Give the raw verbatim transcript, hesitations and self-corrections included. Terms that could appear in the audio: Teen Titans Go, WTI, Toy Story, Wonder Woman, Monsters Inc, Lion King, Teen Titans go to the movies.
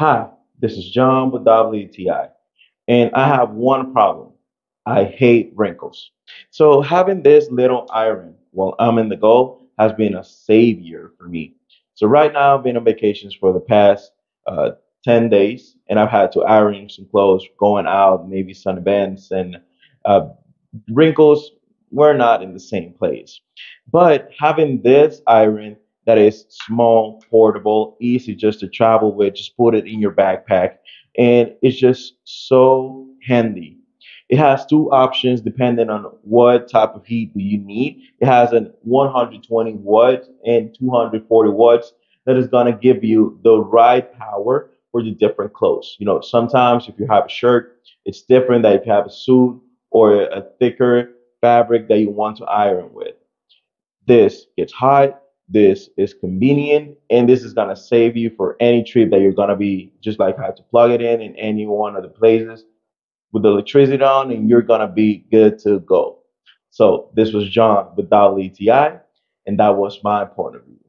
Hi, this is John with W T I, and I have one problem. I hate wrinkles. So having this little iron while I'm in the Gulf has been a savior for me. So right now I've been on vacations for the past uh, ten days, and I've had to iron some clothes, going out, maybe sun events, and uh, wrinkles were not in the same place. But having this iron that is small, portable, easy just to travel with, just put it in your backpack, and it's just so handy. It has two options depending on what type of heat do you need. It has a one hundred twenty watts and two hundred forty watts that is going to give you the right power for the different clothes. You know, sometimes if you have a shirt, it's different than if you have a suit or a thicker fabric that you want to iron with. This gets hot, this is convenient, and this is going to save you for any trip that you're going to be just like how to plug it in in any one of the places with the electricity on, and you're going to be good to go. So this was John with W T I, and that was my point of view.